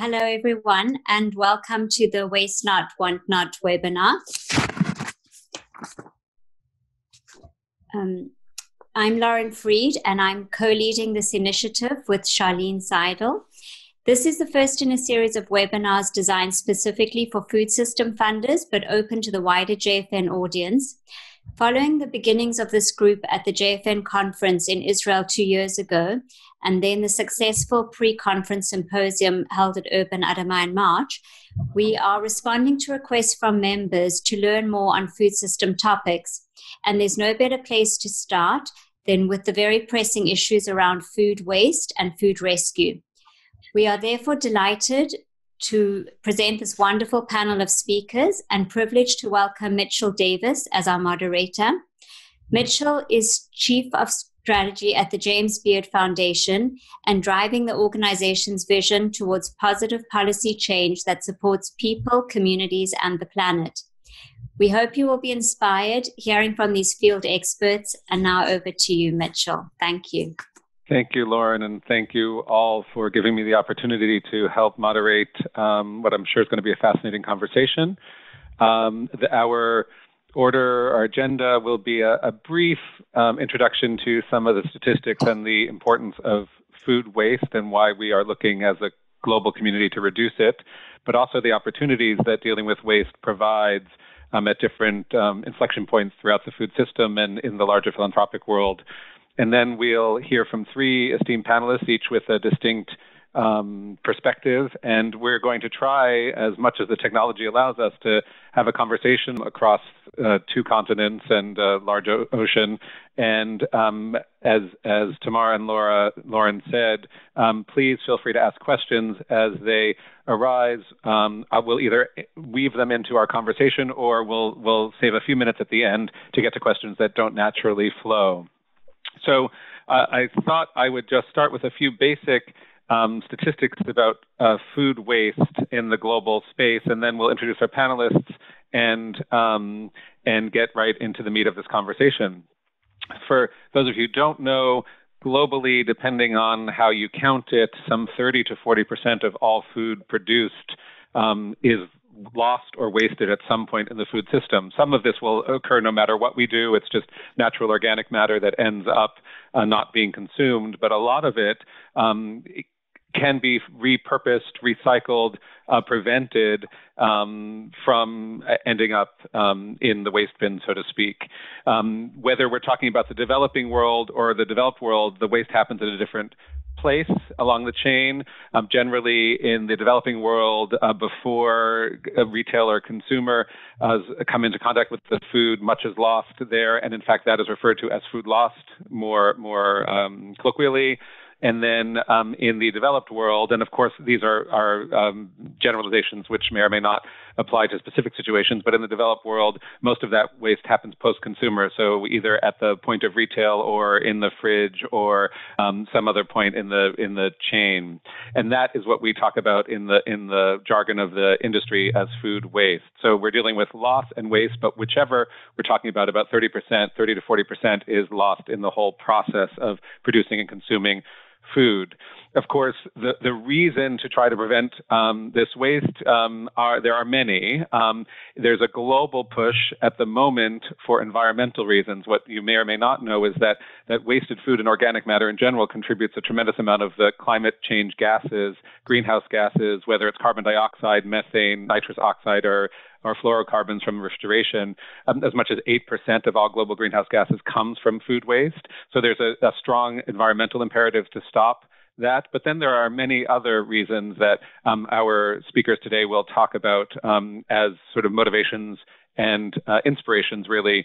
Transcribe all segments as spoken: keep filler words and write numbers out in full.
Hello, everyone, and welcome to the Waste Not, Want Not webinar. Um, I'm Lauren Fried, and I'm co-leading this initiative with Charlene Seidel. This is the first in a series of webinars designed specifically for food system funders, but open to the wider J F N audience. Following the beginnings of this group at the J F N conference in Israel two years ago, and then the successful pre-conference symposium held at Urban Adama in March, we are responding to requests from members to learn more on food system topics. And there's no better place to start than with the very pressing issues around food waste and food rescue. We are therefore delighted to present this wonderful panel of speakers and privileged to welcome Mitchell Davis as our moderator. Mitchell is Chief of Strategy at the James Beard Foundation and driving the organization's vision towards positive policy change that supports people, communities, and the planet. We hope you will be inspired hearing from these field experts. And now over to you, Mitchell. Thank you. Thank you, Lauren, and thank you all for giving me the opportunity to help moderate um, what I'm sure is going to be a fascinating conversation. Um, the, our order, our agenda will be a, a brief um, introduction to some of the statistics and the importance of food waste and why we are looking as a global community to reduce it, but also the opportunities that dealing with waste provides um, at different um, inflection points throughout the food system and in the larger philanthropic world. And then we'll hear from three esteemed panelists, each with a distinct um, perspective. And we're going to try, as much as the technology allows us, to have a conversation across uh, two continents and a large o ocean. And um, as, as Tamar and Laura, Lauren said, um, please feel free to ask questions as they arise. Um, I will either weave them into our conversation or we'll, we'll save a few minutes at the end to get to questions that don't naturally flow. So uh, I thought I would just start with a few basic um, statistics about uh, food waste in the global space, and then we'll introduce our panelists and, um, and get right into the meat of this conversation. For those of you who don't know, globally, depending on how you count it, some thirty to forty percent of all food produced um, is lost or wasted at some point in the food system. Some of this will occur no matter what we do. It's just natural organic matter that ends up uh, not being consumed. But a lot of it, um, it can be repurposed, recycled, uh, prevented um, from ending up um, in the waste bin, so to speak. Um, whether we're talking about the developing world or the developed world, the waste happens in a different place along the chain. Um, generally, in the developing world, uh, before a retailer consumer uh, come into contact with the food, much is lost there, and in fact, that is referred to as food lost more more um, colloquially. And then um, in the developed world, and of course, these are, are um, generalizations which may or may not apply to specific situations, but in the developed world, most of that waste happens post-consumer. So either at the point of retail or in the fridge or um, some other point in the, in the chain. And that is what we talk about in the, in the jargon of the industry as food waste. So we're dealing with loss and waste, but whichever we're talking about, about thirty percent, thirty to forty percent is lost in the whole process of producing and consuming food. Of course, the, the reason to try to prevent um, this waste, um, are there are many. Um, there's a global push at the moment for environmental reasons. What you may or may not know is that, that wasted food and organic matter in general contributes a tremendous amount of the climate change gases, greenhouse gases, whether it's carbon dioxide, methane, nitrous oxide, or or fluorocarbons from refrigeration. Um, as much as eight percent of all global greenhouse gases comes from food waste. So there's a, a strong environmental imperative to stop that. But then there are many other reasons that um, our speakers today will talk about um, as sort of motivations and uh, inspirations, really.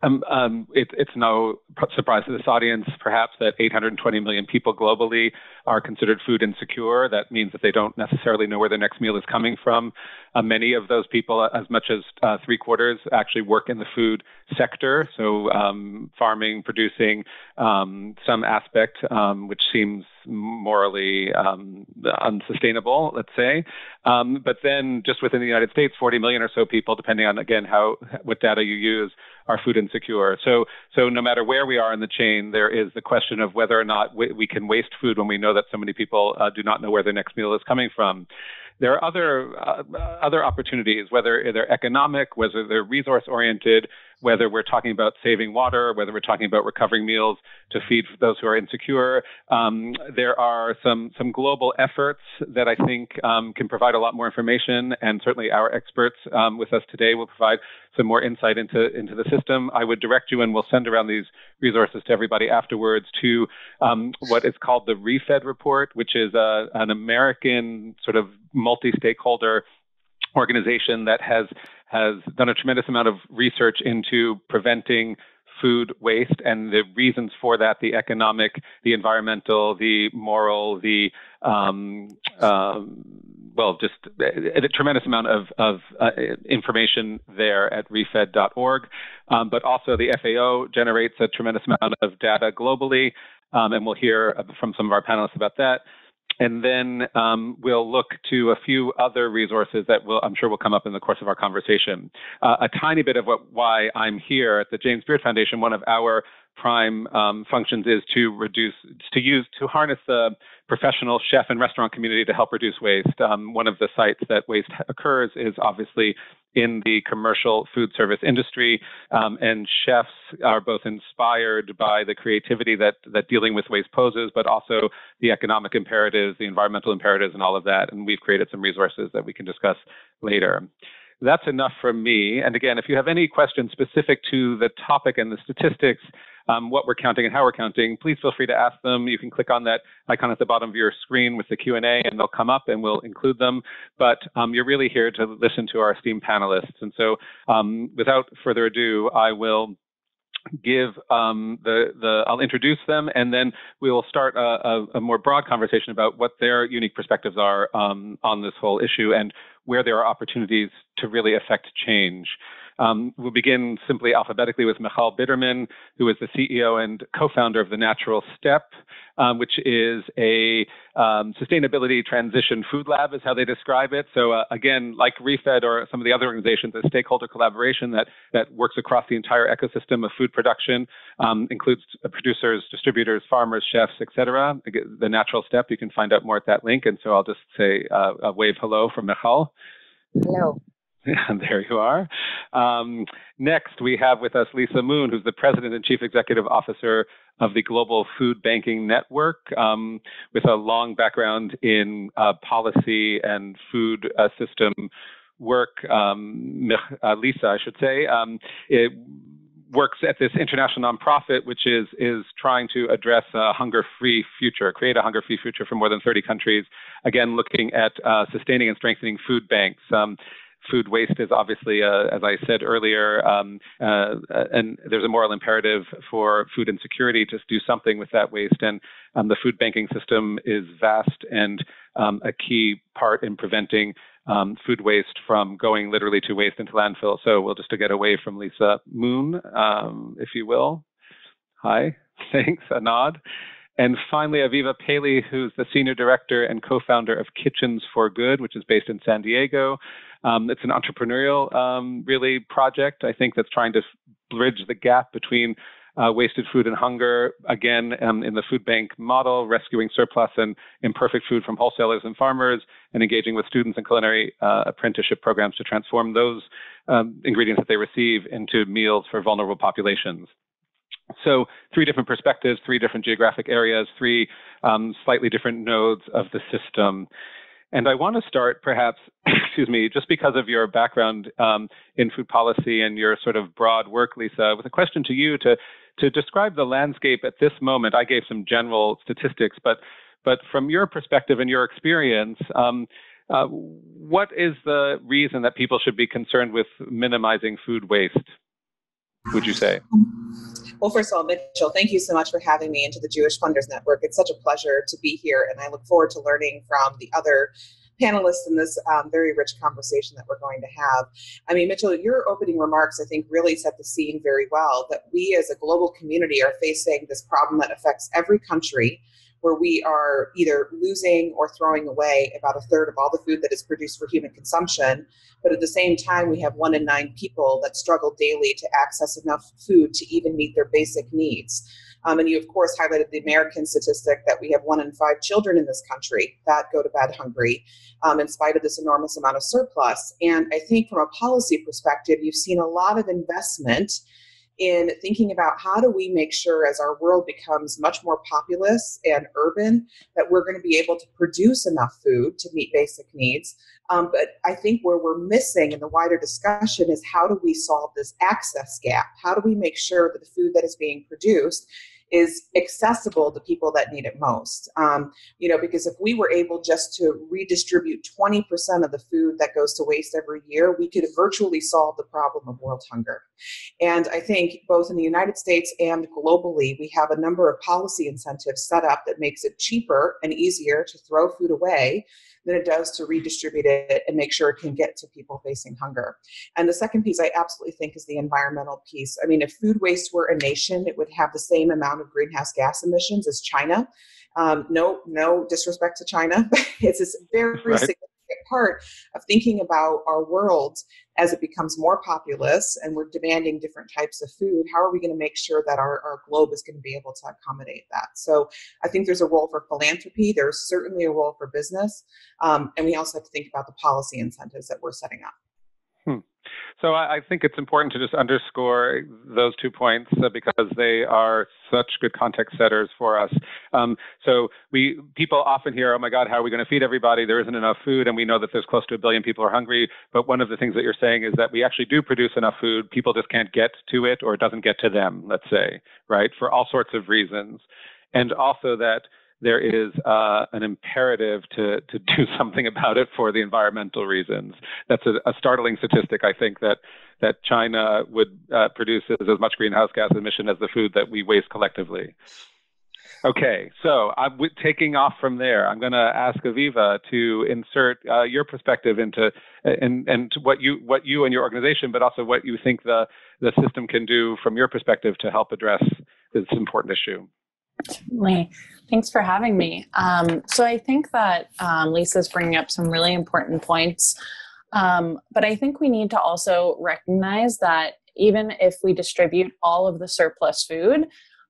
Um, um, it, it's no surprise to this audience, perhaps, that eight hundred twenty million people globally are considered food insecure. That means that they don't necessarily know where their next meal is coming from. Uh, many of those people, as much as uh, three quarters, actually work in the food sector. So um, farming, producing, um, some aspect, um, which seems morally um, unsustainable, let's say. Um, but then just within the United States, forty million or so people, depending on, again, how what data you use, are food insecure. So, so no matter where we are in the chain, there is the question of whether or not we, we can waste food when we know that so many people uh, do not know where their next meal is coming from. There are other uh, other opportunities, whether they're economic, whether they're resource-oriented, whether we're talking about saving water, whether we're talking about recovering meals to feed those who are insecure. Um, there are some some global efforts that I think um, can provide a lot more information, and certainly our experts um, with us today will provide some more insight into, into the system. I would direct you, and we'll send around these resources to everybody afterwards, to um, what is called the ReFED report, which is a, an American sort of multi-stakeholder organization that has has done a tremendous amount of research into preventing food waste and the reasons for that, the economic, the environmental, the moral, the, um, um, well, just a, a tremendous amount of, of uh, information there at refed dot org. Um, but also the F A O generates a tremendous amount of data globally, um, and we'll hear from some of our panelists about that. And then um, we'll look to a few other resources that will, I'm sure will come up in the course of our conversation. Uh, a tiny bit of what, why I'm here at the James Beard Foundation, one of our prime um, functions is to reduce, to use, to harness the professional chef and restaurant community to help reduce waste. Um, one of the sites that waste occurs is obviously in the commercial food service industry, um, and chefs are both inspired by the creativity that that dealing with waste poses, but also the economic imperatives, the environmental imperatives, and all of that. And we've created some resources that we can discuss later. That's enough from me. And again, if you have any questions specific to the topic and the statistics, um, what we're counting and how we're counting, please feel free to ask them. You can click on that icon at the bottom of your screen with the Q and A, and they'll come up and we'll include them. But um, you're really here to listen to our esteemed panelists. And so um, without further ado, I will give um, the, the, I'll introduce them, and then we will start a, a, a more broad conversation about what their unique perspectives are um, on this whole issue and where there are opportunities to really affect change. Um, we'll begin simply alphabetically with Michal Bitterman, who is the C E O and co-founder of The Natural Step, um, which is a um, sustainability transition food lab is how they describe it. So uh, again, like ReFED or some of the other organizations, a stakeholder collaboration that, that works across the entire ecosystem of food production, um, includes producers, distributors, farmers, chefs, et cetera. The Natural Step, you can find out more at that link. And so I'll just say uh, a wave hello from Michal. Hello. There you are. Um, next, we have with us Lisa Moon, who's the President and Chief Executive Officer of the Global Food Banking Network, um, with a long background in uh, policy and food uh, system work. Um, uh, Lisa, I should say, um, it works at this international nonprofit, which is is trying to address a hunger-free future, create a hunger-free future for more than thirty countries. Again, looking at uh, sustaining and strengthening food banks. Um, Food waste is obviously, uh, as I said earlier, um, uh, and there's a moral imperative for food insecurity to do something with that waste. And um, the food banking system is vast and um, a key part in preventing um, food waste from going literally to waste into landfill. So we'll just to get away from Lisa Moon, um, if you will. Hi, thanks, a nod. And finally, Aviva Paley, who's the Senior Director and co-founder of Kitchens for Good, which is based in San Diego. Um, it's an entrepreneurial, um, really, project, I think, that's trying to bridge the gap between uh, wasted food and hunger, again, um, in the food bank model, rescuing surplus and imperfect food from wholesalers and farmers, and engaging with students and culinary uh, apprenticeship programs to transform those um, ingredients that they receive into meals for vulnerable populations. So three different perspectives, three different geographic areas, three um, slightly different nodes of the system. And I want to start perhaps, excuse me, just because of your background um, in food policy and your sort of broad work, Lisa, with a question to you to, to describe the landscape at this moment. I gave some general statistics, but, but from your perspective and your experience, um, uh, what is the reason that people should be concerned with minimizing food waste, would you say? Well, first of all, Mitchell, thank you so much for having me into the Jewish Funders Network. It's such a pleasure to be here, and I look forward to learning from the other panelists in this um, very rich conversation that we're going to have. I mean, Mitchell, your opening remarks, I think, really set the scene very well, that we as a global community are facing this problem that affects every country, where we are either losing or throwing away about a third of all the food that is produced for human consumption. But at the same time, we have one in nine people that struggle daily to access enough food to even meet their basic needs. Um, and you, of course, highlighted the American statistic that we have one in five children in this country that go to bed hungry, um, in spite of this enormous amount of surplus. And I think from a policy perspective, you've seen a lot of investment in thinking about how do we make sure as our world becomes much more populous and urban, that we're going to be able to produce enough food to meet basic needs. Um, but I think where we're missing in the wider discussion is how do we solve this access gap? How do we make sure that the food that is being produced is accessible to people that need it most? Um, you know, because if we were able just to redistribute twenty percent of the food that goes to waste every year, we could virtually solve the problem of world hunger. And I think both in the United States and globally, we have a number of policy incentives set up that makes it cheaper and easier to throw food away than it does to redistribute it and make sure it can get to people facing hunger. And the second piece I absolutely think is the environmental piece. I mean, if food waste were a nation, it would have the same amount of greenhouse gas emissions as China. Um, no, no disrespect to China, but it's this very right. significant part of thinking about our world as it becomes more populous and we're demanding different types of food. How are we going to make sure that our, our globe is going to be able to accommodate that? So I think there's a role for philanthropy. There's certainly a role for business. Um, and we also have to think about the policy incentives that we're setting up. Hmm. So I, I think it's important to just underscore those two points uh, because they are such good context setters for us. Um, so we people often hear, oh, my God, how are we going to feed everybody? There isn't enough food. And we know that there's close to a billion people who are hungry. But one of the things that you're saying is that we actually do produce enough food. People just can't get to it, or it doesn't get to them, let's say, right, for all sorts of reasons. And also that there is uh, an imperative to, to do something about it for the environmental reasons. That's a, a startling statistic, I think, that that China would uh, produce as much greenhouse gas emission as the food that we waste collectively. Okay, so I'm w- taking off from there. I'm going to ask Aviva to insert uh, your perspective into and and what you what you and your organization, but also what you think the the system can do from your perspective to help address this important issue. Certainly. Thanks for having me. Um, so I think that um, Lisa's bringing up some really important points, um, but I think we need to also recognize that even if we distribute all of the surplus food,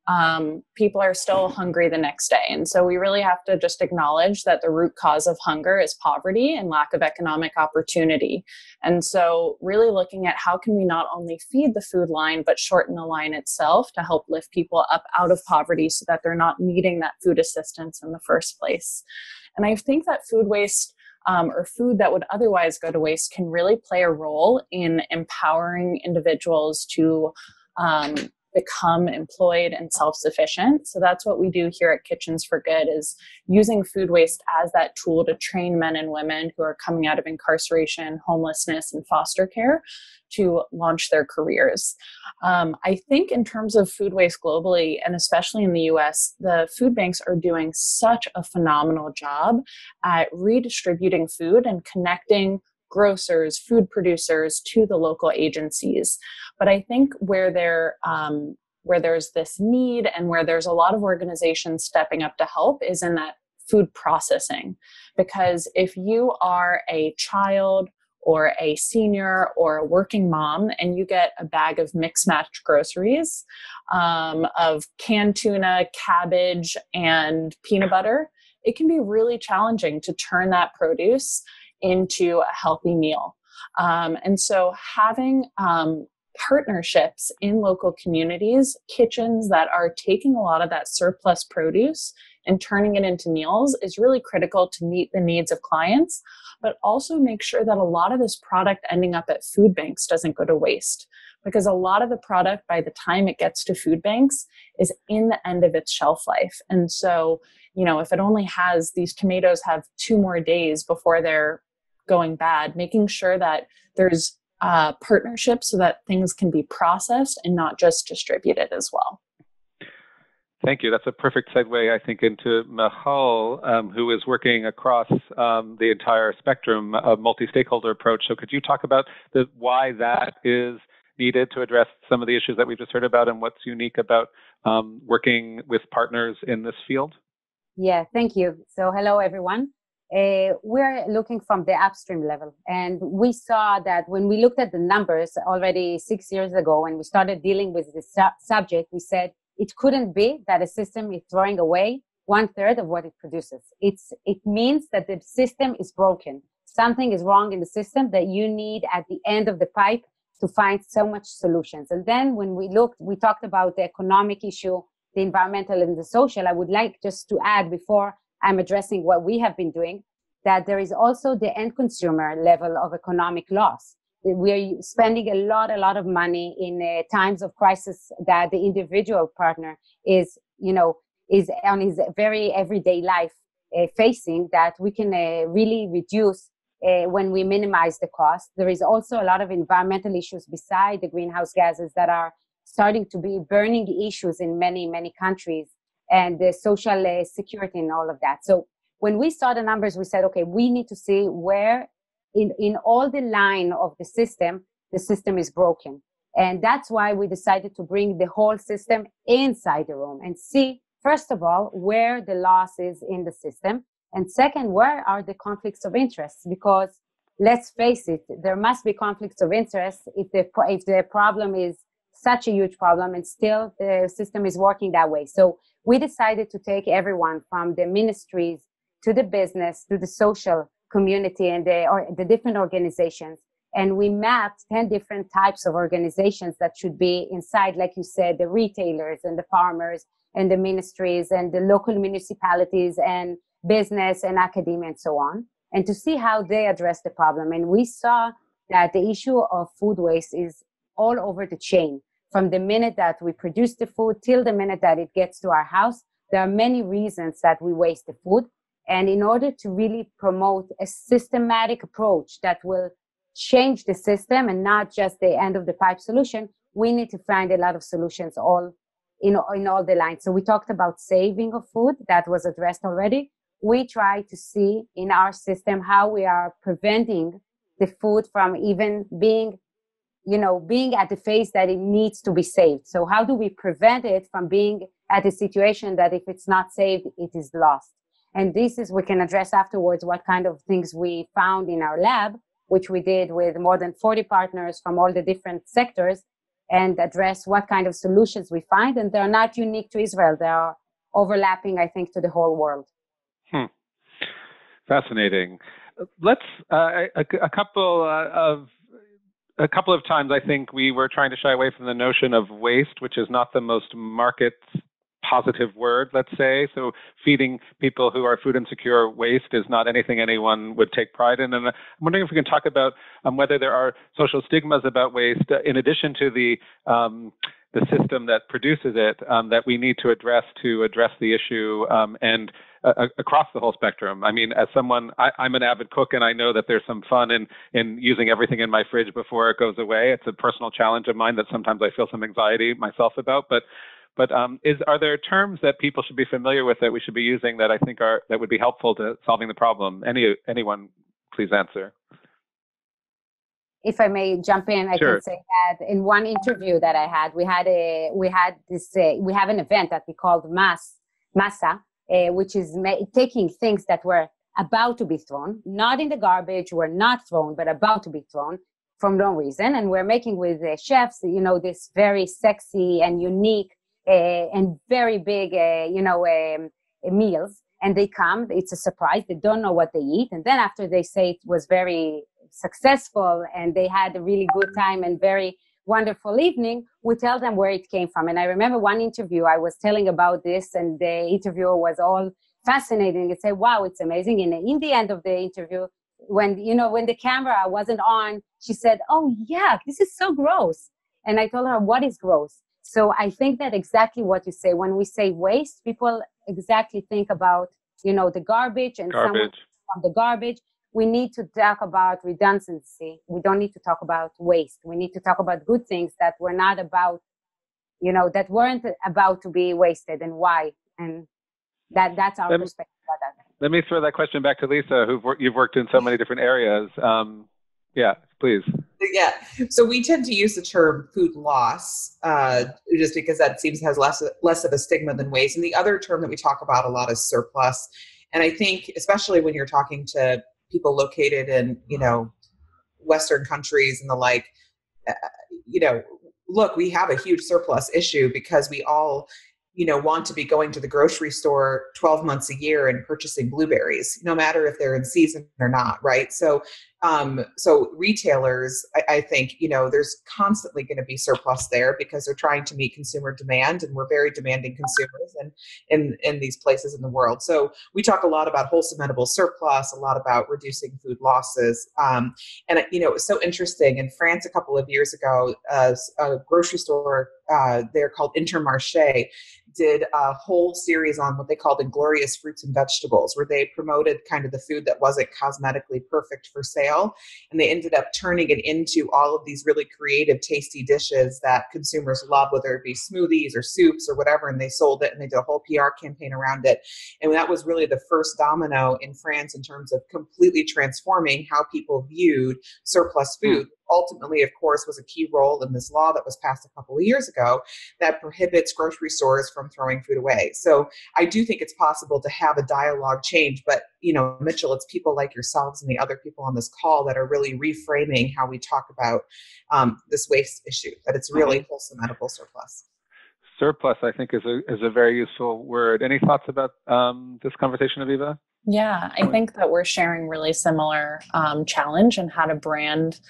um, people are still hungry the next day. And so we really have to just acknowledge that the root cause of hunger is poverty and lack of economic opportunity. And so really looking at how can we not only feed the food line, but shorten the line itself to help lift people up out of poverty so that they're not needing that food assistance in the first place. And I think that food waste Um, or food that would otherwise go to waste can really play a role in empowering individuals to um, become employed and self-sufficient. So that's what we do here at Kitchens for Good, is using food waste as that tool to train men and women who are coming out of incarceration, homelessness, and foster care to launch their careers. Um, I think in terms of food waste globally, and especially in the U S, the food banks are doing such a phenomenal job at redistributing food and connecting grocers, food producers to the local agencies. But I think where there, um, where there's this need and where there's a lot of organizations stepping up to help is in that food processing. Because if you are a child or a senior or a working mom, and you get a bag of mixed-match groceries um, of canned tuna, cabbage, and peanut butter, it can be really challenging to turn that produce into a healthy meal. Um, and so having um, partnerships in local communities, kitchens that are taking a lot of that surplus produce and turning it into meals is really critical to meet the needs of clients, but also make sure that a lot of this product ending up at food banks doesn't go to waste, because a lot of the product, by the time it gets to food banks, is in the end of its shelf life. And so, you know, if it only has, these tomatoes have two more days before they're going bad, making sure that there's uh, partnerships so that things can be processed and not just distributed as well. Thank you. That's a perfect segue, I think, into Michal, um, who is working across um, the entire spectrum of multi-stakeholder approach. So could you talk about the, why that is needed to address some of the issues that we've just heard about, and what's unique about um, working with partners in this field? Yeah, thank you. So hello, everyone. Uh, we're looking from the upstream level. And we saw that when we looked at the numbers already six years ago, when we started dealing with this su- subject, we said it couldn't be that a system is throwing away one third of what it produces. It's, it means that the system is broken. Something is wrong in the system that you need at the end of the pipe to find so much solutions. And then when we looked, we talked about the economic issue, the environmental and the social. I would like just to add, before I'm addressing what we have been doing, that there is also the end consumer level of economic loss. We are spending a lot, a lot of money in uh, times of crisis that the individual partner is, you know, is on his very everyday life uh, facing, that we can uh, really reduce uh, when we minimize the cost. There is also a lot of environmental issues beside the greenhouse gases that are starting to be burning issues in many, many countries, and the social uh, security and all of that. So when we saw the numbers, we said, okay, we need to see where in, in all the line of the system, the system is broken. And that's why we decided to bring the whole system inside the room and see, first of all, where the loss is in the system. And second, where are the conflicts of interest? Because let's face it, there must be conflicts of interest if the, if the problem is such a huge problem and still the system is working that way. So we decided to take everyone from the ministries to the business, to the social community and the, or the different organizations. And we mapped ten different types of organizations that should be inside, like you said, the retailers and the farmers and the ministries and the local municipalities and business and academia and so on, and to see how they address the problem. And we saw that the issue of food waste is all over the chain. From the minute that we produce the food till the minute that it gets to our house, there are many reasons that we waste the food. And in order to really promote a systematic approach that will change the system and not just the end of the pipe solution, we need to find a lot of solutions all in, in all the lines. So we talked about saving of food, that was addressed already. We try to see in our system how we are preventing the food from even being you know, being at the phase that it needs to be saved. So how do we prevent it from being at a situation that if it's not saved, it is lost? And this is, we can address afterwards what kind of things we found in our lab, which we did with more than forty partners from all the different sectors, and address what kind of solutions we find. And they're not unique to Israel. They are overlapping, I think, to the whole world. Hmm. Fascinating. Let's, uh, a, a couple uh, of A couple of times, I think we were trying to shy away from the notion of waste, which is not the most market-positive word, let's say. So feeding people who are food insecure waste is not anything anyone would take pride in. And I'm wondering if we can talk about um, whether there are social stigmas about waste, uh, in addition to the um, the system that produces it, um, that we need to address to address the issue um, and Uh, across the whole spectrum. I mean, as someone, I, I'm an avid cook, and I know that there's some fun in, in using everything in my fridge before it goes away. It's a personal challenge of mine that sometimes I feel some anxiety myself about. But, but um, is are there terms that people should be familiar with that we should be using that I think are that would be helpful to solving the problem? Any anyone, please answer. If I may jump in, I sure. can say that in one interview that I had, we had a we had this uh, we have an event that we called Mas Masa. Uh, which is ma- taking things that were about to be thrown, not in the garbage, were not thrown, but about to be thrown for no reason. And we're making with uh, chefs, you know, this very sexy and unique uh, and very big, uh, you know, um, meals. And they come, it's a surprise. They don't know what they eat. And then after they say it was very successful and they had a really good time and very wonderful evening, we tell them where it came from. And I remember one interview I was telling about this, and the interviewer was all fascinating and said, wow, it's amazing. And in the end of the interview, when, you know, when the camera wasn't on, she said, oh yeah, this is so gross. And I told her, what is gross? So I think that exactly what you say, when we say waste, people exactly think about, you know, the garbage and garbage. From the garbage. We need to talk about redundancy. We don't need to talk about waste. We need to talk about good things that were not about, you know, that weren't about to be wasted, and why. And that that's our let perspective me, about that. Let me throw that question back to Lisa, who you've worked in so many different areas. Um, yeah, please. Yeah. So we tend to use the term food loss uh, just because that seems has less, less of a stigma than waste. And the other term that we talk about a lot is surplus. And I think, especially when you're talking to people located in, you know, Western countries and the like, uh, you know, look, we have a huge surplus issue because we all, you know, want to be going to the grocery store twelve months a year and purchasing blueberries, no matter if they're in season or not, right? So, um, so retailers, I, I think, you know, there's constantly going to be surplus there because they're trying to meet consumer demand, and we're very demanding consumers and in, in, in these places in the world. So we talk a lot about wholesome edible surplus, a lot about reducing food losses. Um, and, you know, it was so interesting in France a couple of years ago, uh, a grocery store, uh, they're called Intermarché, did a whole series on what they called Inglorious Fruits and Vegetables, where they promoted kind of the food that wasn't cosmetically perfect for sale. And they ended up turning it into all of these really creative, tasty dishes that consumers love, whether it be smoothies or soups or whatever. And they sold it and they did a whole P R campaign around it. And that was really the first domino in France in terms of completely transforming how people viewed surplus food. Mm. Ultimately, of course, was a key role in this law that was passed a couple of years ago that prohibits grocery stores from throwing food away. So I do think it's possible to have a dialogue change. But, you know, Mitchell, it's people like yourselves and the other people on this call that are really reframing how we talk about um, this waste issue, that it's really wholesome edible surplus. Surplus, I think, is a is a very useful word. Any thoughts about um, this conversation, Aviva? Yeah, I think that we're sharing really similar um, challenge in how to brand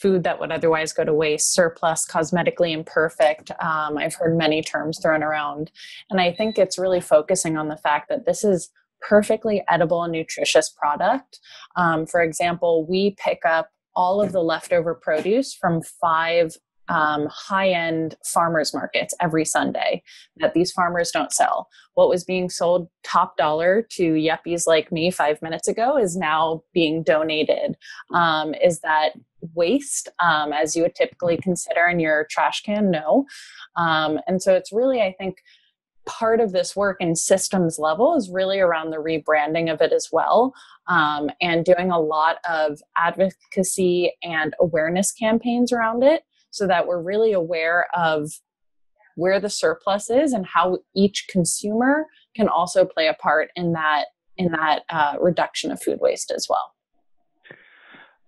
food that would otherwise go to waste, surplus, cosmetically imperfect. Um, I've heard many terms thrown around. And I think it's really focusing on the fact that this is perfectly edible and nutritious product. Um, for example, we pick up all of the leftover produce from five um, high-end farmers markets every Sunday that these farmers don't sell. What was being sold top dollar to yuppies like me five minutes ago is now being donated. Um, is that waste um, as you would typically consider in your trash can? No. Um, and so it's really, I think, part of this work in systems level is really around the rebranding of it as well, um, and doing a lot of advocacy and awareness campaigns around it so that we're really aware of where the surplus is and how each consumer can also play a part in that, in that uh, reduction of food waste as well.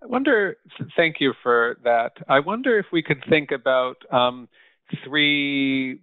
I wonder, thank you for that. I wonder if we could think about um, three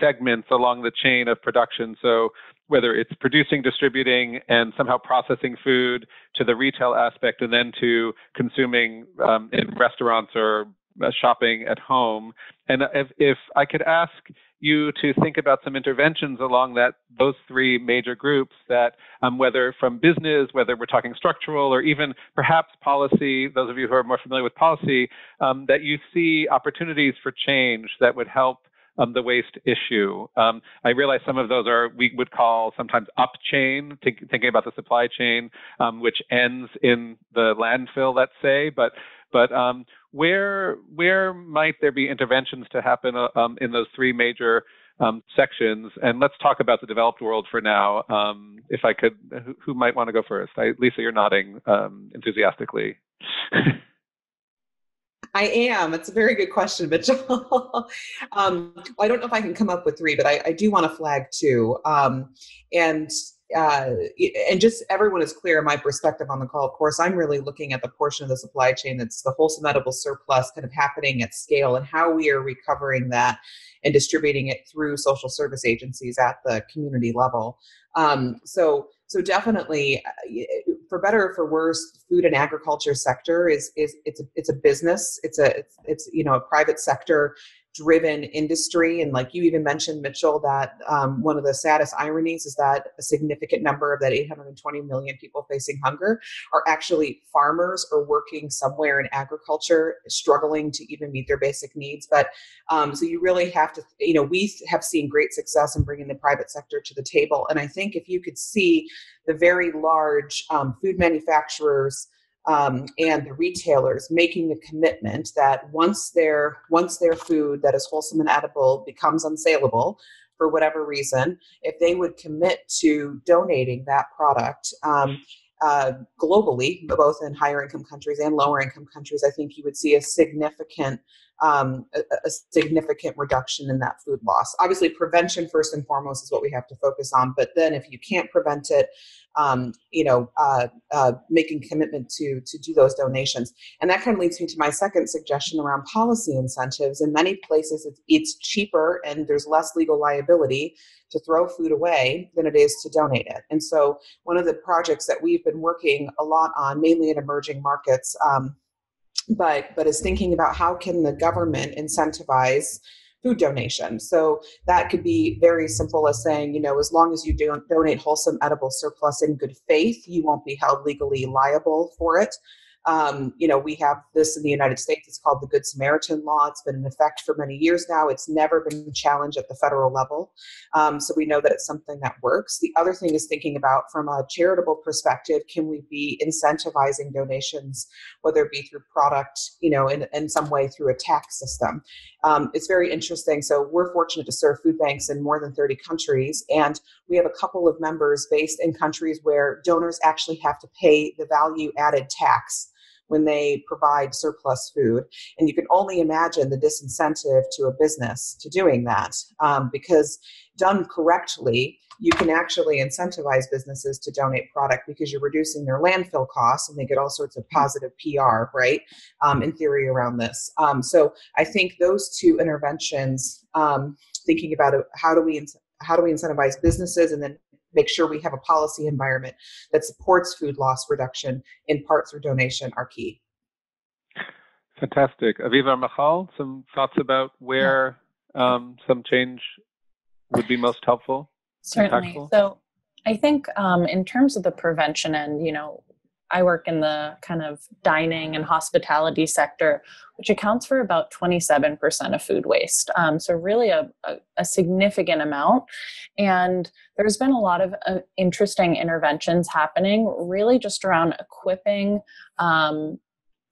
segments along the chain of production. So whether it's producing, distributing, and somehow processing food to the retail aspect, and then to consuming um, in restaurants or uh, shopping at home. And if, if I could ask you to think about some interventions along that those three major groups that um, whether from business, whether we're talking structural or even perhaps policy, those of you who are more familiar with policy, um, that you see opportunities for change that would help um, the waste issue. Um, I realize some of those are, we would call sometimes up chain, think, thinking about the supply chain, um, which ends in the landfill, let's say, but But um, where where might there be interventions to happen uh, um, in those three major um, sections? And let's talk about the developed world for now. Um, if I could, who, who might want to go first? I, Lisa, you're nodding um, enthusiastically. I am. It's a very good question, Mitchell. um, well, I don't know if I can come up with three, but I, I do want to flag two. Um, and Uh, and just everyone is clear, my perspective on the call, of course, I'm really looking at the portion of the supply chain that's the wholesome edible surplus kind of happening at scale and how we are recovering that and distributing it through social service agencies at the community level. Um, so, so definitely, for better or for worse, food and agriculture sector is is it's a, it's a business. It's a it's, it's you know a private sector driven industry. And like you even mentioned, Mitchell, that um, one of the saddest ironies is that a significant number of that eight hundred twenty million people facing hunger are actually farmers or working somewhere in agriculture, struggling to even meet their basic needs. But um, so you really have to, you know, we have seen great success in bringing the private sector to the table. And I think if you could see the very large um, food manufacturers Um, and the retailers making a commitment that once their once their food that is wholesome and edible becomes unsaleable for whatever reason, if they would commit to donating that product, um, uh, globally, both in higher income countries and lower income countries, I think you would see a significant um, a, a significant reduction in that food loss. Obviously, prevention first and foremost is what we have to focus on. But then, if you can't prevent it, um, you know, uh, uh, making commitment to to do those donations, and that kind of leads me to my second suggestion around policy incentives. In many places, it's, it's cheaper and there's less legal liability to throw food away than it is to donate it. And so one of the projects that we've been working a lot on, mainly in emerging markets, um, but but is thinking about how can the government incentivize food donation. So that could be very simple as saying, you know, as long as you don't donate wholesome edible surplus in good faith, you won't be held legally liable for it. Um, you know, we have this in the United States. It's called the Good Samaritan Law. It's been in effect for many years now. It's never been challenged at the federal level. Um, so we know that it's something that works. The other thing is thinking about from a charitable perspective, can we be incentivizing donations, whether it be through product, you know, in, in some way through a tax system? Um, it's very interesting. So we're fortunate to serve food banks in more than thirty countries. And we have a couple of members based in countries where donors actually have to pay the value added tax when they provide surplus food. And you can only imagine the disincentive to a business to doing that, um, because done correctly, you can actually incentivize businesses to donate product because you're reducing their landfill costs and they get all sorts of positive P R, right, um, in theory around this. Um, so I think those two interventions, um, thinking about how do we how do we incentivize businesses and then make sure we have a policy environment that supports food loss reduction, in part through donation, are key. Fantastic. Aviva, Michal, some thoughts about where yeah. um, some change would be most helpful? Certainly. Impactful? So I think um, in terms of the prevention end, you know, I work in the kind of dining and hospitality sector, which accounts for about twenty-seven percent of food waste. Um, so really a, a, a significant amount. And there's been a lot of uh, interesting interventions happening really just around equipping um,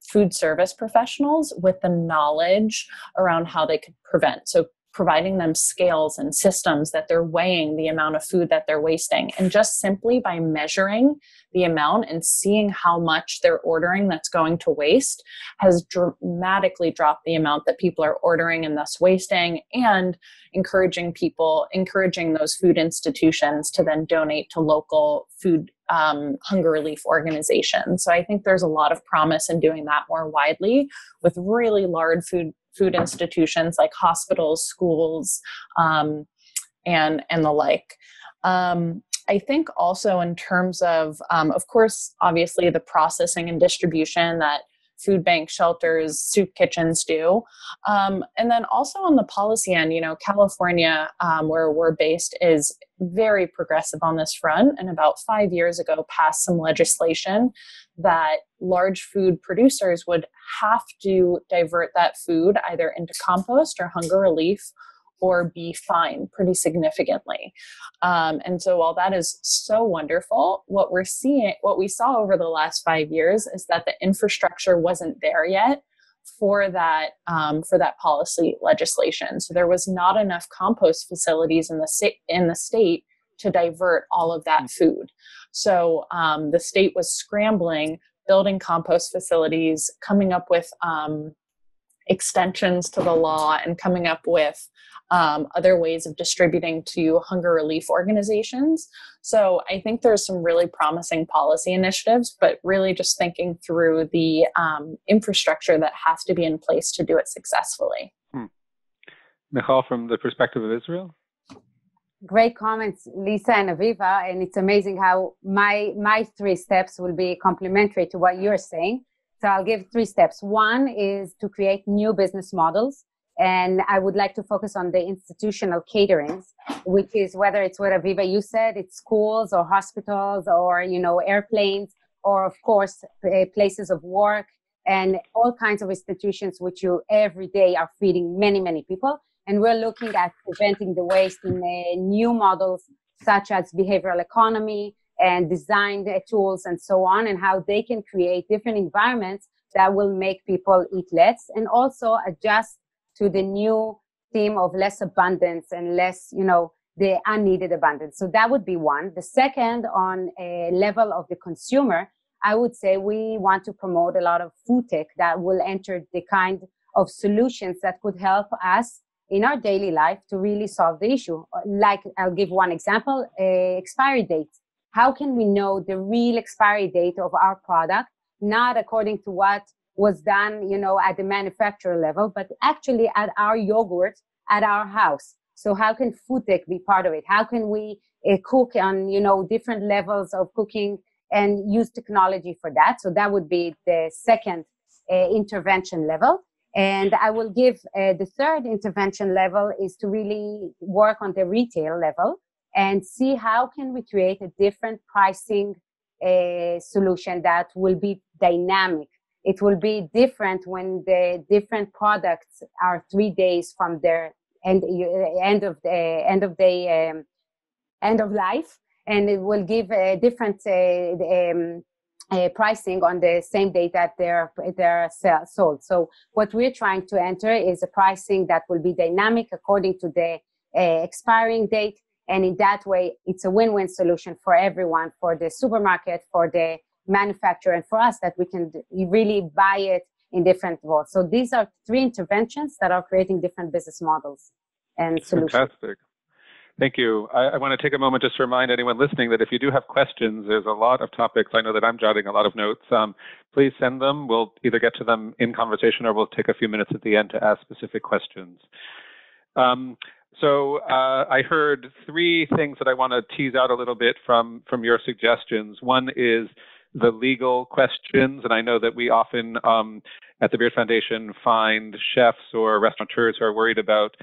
food service professionals with the knowledge around how they could prevent. So providing them scales and systems that they're weighing the amount of food that they're wasting. And just simply by measuring the amount and seeing how much they're ordering that's going to waste has dramatically dropped the amount that people are ordering and thus wasting, and encouraging people, encouraging those food institutions to then donate to local food um, hunger relief organizations. So I think there's a lot of promise in doing that more widely with really large food food institutions like hospitals, schools, um, and and the like. Um, I think also in terms of, um, of course, obviously the processing and distribution that food bank shelters, soup kitchens do. Um, and then also on the policy end, you know, California, um, where we're based, is very progressive on this front, and about five years ago passed some legislation that large food producers would have to divert that food either into compost or hunger relief or be fined pretty significantly. Um, and so while that is so wonderful, what we're seeing, what we saw over the last five years is that the infrastructure wasn't there yet for that, um, for that policy legislation. So there was not enough compost facilities in the, si- in the state to divert all of that food. So um, the state was scrambling, building compost facilities, coming up with um, extensions to the law, and coming up with Um, other ways of distributing to hunger relief organizations. So I think there's some really promising policy initiatives, but really just thinking through the um, infrastructure that has to be in place to do it successfully. Hmm. Michal, from the perspective of Israel? Great comments, Lisa and Aviva, and it's amazing how my my three steps will be complementary to what you're saying. So I'll give three steps. One is to create new business models. And I would like to focus on the institutional caterings, which is whether it's what Aviva you said, it's schools or hospitals or, you know, airplanes or, of course, places of work and all kinds of institutions which you every day are feeding many, many people. And we're looking at preventing the waste in new models such as behavioral economy and design tools and so on, and how they can create different environments that will make people eat less and also adjust to the new theme of less abundance and less, you know, the unneeded abundance. So that would be one. The second, on a level of the consumer, I would say we want to promote a lot of food tech that will enter the kind of solutions that could help us in our daily life to really solve the issue. Like, I'll give one example, a expiry date. How can we know the real expiry date of our product, not according to what was done, you know, at the manufacturer level, but actually at our yogurt, at our house? So how can food tech be part of it? How can we uh, cook on, you know, different levels of cooking and use technology for that? So that would be the second uh, intervention level. And I will give uh, the third intervention level is to really work on the retail level and see how can we create a different pricing uh, solution that will be dynamic. It will be different when the different products are three days from their end, end of the end of the um, end of life, and it will give a different uh, um, Uh, pricing on the same day that they're, they're sold. So what we're trying to enter is a pricing that will be dynamic according to the uh, expiring date. And in that way, it's a win-win solution for everyone, for the supermarket, for the manufacturer, and for us, that we can really buy it in different roles. So these are three interventions that are creating different business models and solutions. Fantastic. Thank you. I, I want to take a moment just to remind anyone listening that if you do have questions, there's a lot of topics. I know that I'm jotting a lot of notes. Um, please send them. We'll either get to them in conversation or we'll take a few minutes at the end to ask specific questions. Um, so uh, I heard three things that I want to tease out a little bit from, from your suggestions. One is the legal questions, and I know that we often um, at the Beard Foundation find chefs or restaurateurs who are worried about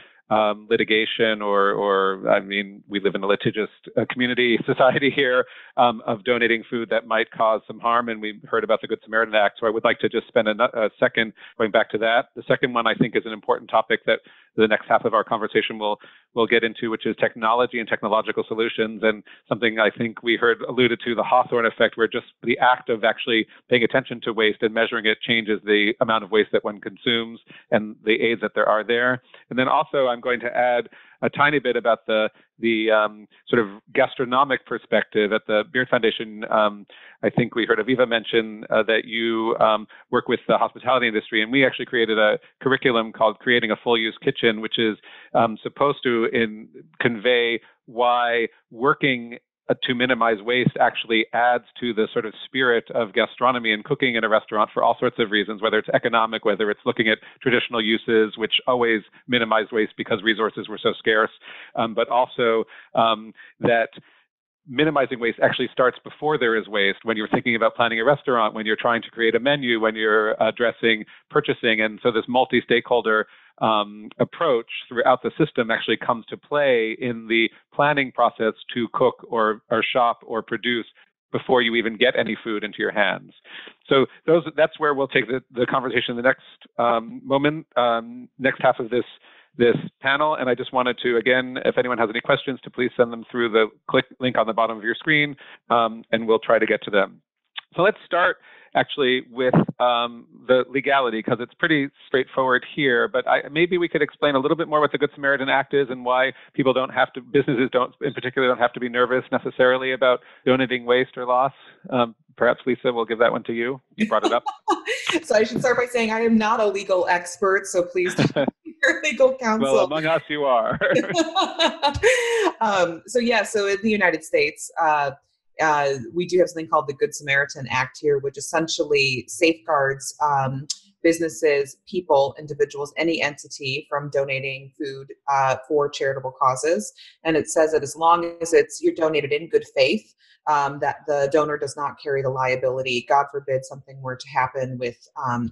Um, litigation or, or, I mean, we live in a litigious uh, community, society here, um, of donating food that might cause some harm. And we've heard about the Good Samaritan Act. So I would like to just spend a, a second going back to that. The second one, I think, is an important topic that the next half of our conversation will, will get into, which is technology and technological solutions. And something I think we heard alluded to, the Hawthorne effect, where just the act of actually paying attention to waste and measuring it changes the amount of waste that one consumes and the aids that there are there. And then also, I I'm going to add a tiny bit about the the um, sort of gastronomic perspective at the Beard Foundation. Um, I think we heard Aviva mention uh, that you um, work with the hospitality industry, and we actually created a curriculum called Creating a Full-Use Kitchen, which is um, supposed to in, convey why working to minimize waste actually adds to the sort of spirit of gastronomy and cooking in a restaurant for all sorts of reasons, whether it's economic, whether it's looking at traditional uses, which always minimize waste because resources were so scarce, um, but also um, that minimizing waste actually starts before there is waste, when you're thinking about planning a restaurant, when you're trying to create a menu, when you're addressing purchasing. And so this multi-stakeholder Um, approach throughout the system actually comes to play in the planning process to cook or, or shop or produce before you even get any food into your hands. So those, that's where we'll take the, the conversation the next um, moment, um, next half of this this panel. And I just wanted to, again, if anyone has any questions, to please send them through the click link on the bottom of your screen, um, and we'll try to get to them. So let's start actually with um, the legality, because it's pretty straightforward here, but I, maybe we could explain a little bit more what the Good Samaritan Act is and why people don't have to, businesses don't, in particular, don't have to be nervous necessarily about donating waste or loss. Um, perhaps, Lisa, we'll give that one to you. You brought it up. So I should start by saying I am not a legal expert, so please don't your legal counsel. Well, among us you are. um, so yeah, so in the United States, uh, Uh, we do have something called the Good Samaritan Act here, which essentially safeguards um, businesses, people, individuals, any entity from donating food uh, for charitable causes. And it says that as long as it's you're donated in good faith, um, that the donor does not carry the liability. God forbid something were to happen with, um,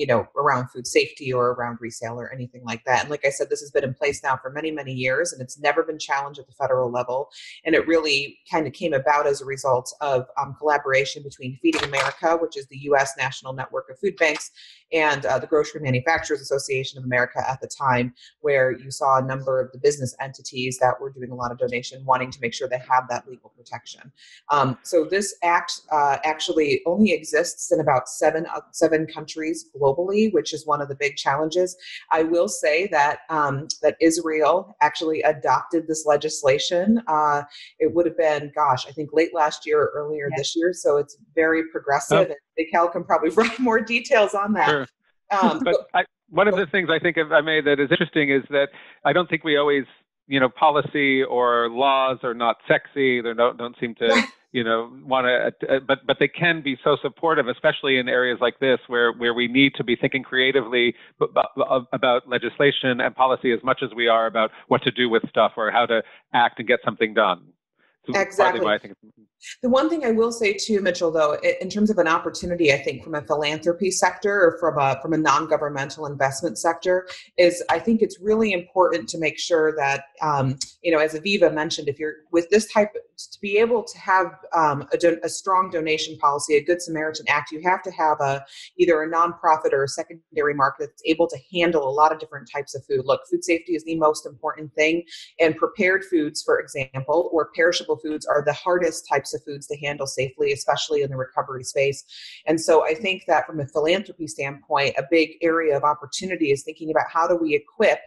you know, around food safety or around resale or anything like that. And like I said, this has been in place now for many, many years, and it's never been challenged at the federal level. And it really kind of came about as a result of um, collaboration between Feeding America, which is the U S national network of food banks, and uh, the Grocery Manufacturers Association of America at the time, where you saw a number of the business entities that were doing a lot of donation wanting to make sure they had that legal protection. Um, so this act uh, actually only exists in about seven, uh, seven countries globally, which is one of the big challenges. I will say that um, that Israel actually adopted this legislation. Uh, it would have been, gosh, I think late last year or earlier yes. this year. So it's very progressive. Oh. And Michal can probably write more details on that. Sure. Um, but I, one of the things I think I made that is interesting is that I don't think we always, you know, policy or laws are not sexy. They don't don't seem to, you know, want to, uh, but but they can be so supportive, especially in areas like this where where we need to be thinking creatively about, about legislation and policy as much as we are about what to do with stuff or how to act and get something done. So exactly. Why I think the one thing I will say too, Mitchell, though, in terms of an opportunity, I think from a philanthropy sector or from a from a non-governmental investment sector is I think it's really important to make sure that, um, you know, as Aviva mentioned, if you're with this type, to be able to have um, a, don- a strong donation policy, a Good Samaritan Act, you have to have a either a nonprofit or a secondary market that's able to handle a lot of different types of food. Look, food safety is the most important thing, and prepared foods, for example, or perishable foods are the hardest types of foods to handle safely, especially in the recovery space. And so I think that from a philanthropy standpoint, a big area of opportunity is thinking about how do we equip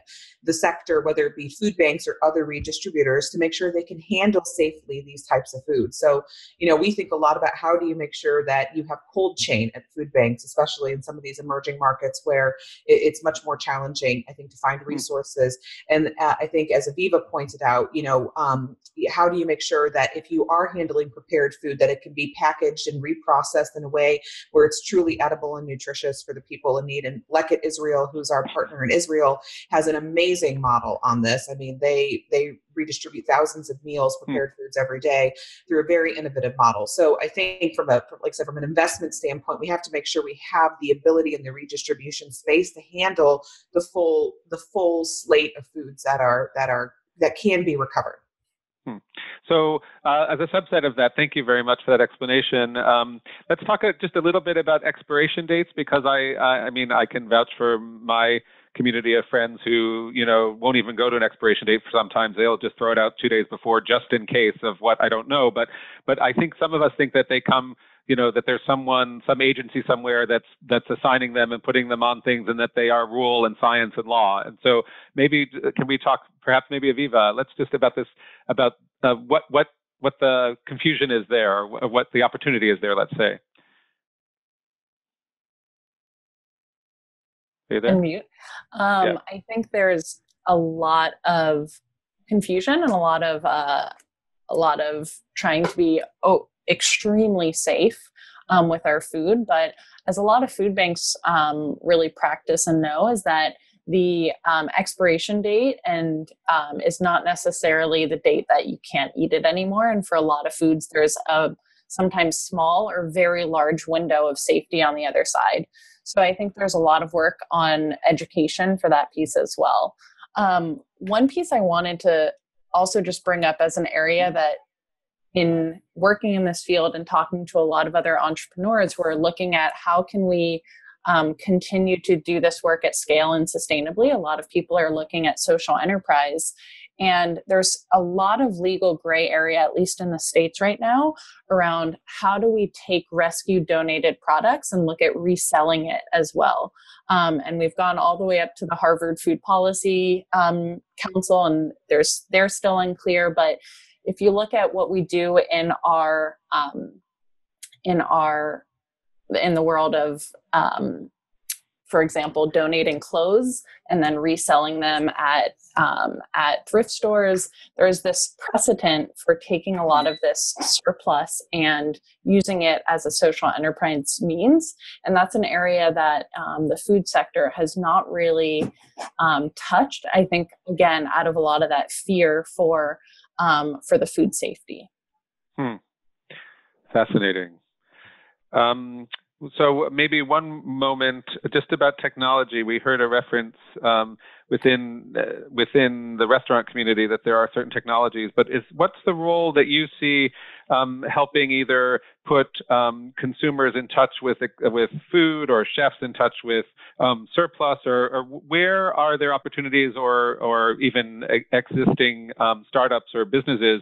the sector, whether it be food banks or other redistributors, to make sure they can handle safely these types of foods. So, you know, we think a lot about how do you make sure that you have cold chain at food banks, especially in some of these emerging markets where it's much more challenging, I think, to find resources. And uh, I think as Aviva pointed out, you know, um, how do you make sure that if you are handling prepared food, that it can be packaged and reprocessed in a way where it's truly edible and nutritious for the people in need. And Leket Israel, who's our partner in Israel, has an amazing model on this. I mean, they they redistribute thousands of meals, prepared foods every day through a very innovative model. So I think from a, like I said, from an investment standpoint, we have to make sure we have the ability in the redistribution space to handle the full the full slate of foods that are that are that can be recovered. Hmm. So uh, as a subset of that, thank you very much for that explanation. Um, let's talk a, just a little bit about expiration dates, because I, I, I mean, I can vouch for my community of friends who, you know, won't even go to an expiration date. Sometimes they'll just throw it out two days before just in case of what I don't know. But but I think some of us think that they come, you know, that there's someone, some agency somewhere that's that's assigning them and putting them on things, and that they are rule and science and law. And so maybe can we talk, perhaps maybe Aviva, let's just about this, about uh, what what what the confusion is there, or what the opportunity is there, let's say. Are you there? Unmute. Um, yeah. I think there's a lot of confusion and a lot of uh, a lot of trying to be oh. extremely safe um, with our food. But as a lot of food banks um, really practice and know is that the um, expiration date and um, is not necessarily the date that you can't eat it anymore. And for a lot of foods, there's a sometimes small or very large window of safety on the other side. So I think there's a lot of work on education for that piece as well. Um, one piece I wanted to also just bring up as an area that in working in this field and talking to a lot of other entrepreneurs who are looking at how can we um, continue to do this work at scale and sustainably. A lot of people are looking at social enterprise, and there's a lot of legal gray area, at least in the States right now, around how do we take rescue donated products and look at reselling it as well. Um, and we've gone all the way up to the Harvard Food Policy um, Council, and there's they're still unclear, but if you look at what we do in our um, in our in the world of, um, for example, donating clothes and then reselling them at um, at thrift stores, there's this precedent for taking a lot of this surplus and using it as a social enterprise means, and that's an area that um, the food sector has not really um, touched. I think again, out of a lot of that fear for. Um, for the food safety. Hmm. Fascinating. Um, so maybe one moment just about technology. We heard a reference um, within uh, within the restaurant community that there are certain technologies, but is what's the role that you see um, helping either put um, consumers in touch with uh, with food or chefs in touch with um, surplus, or, or where are there opportunities or or even existing um, startups or businesses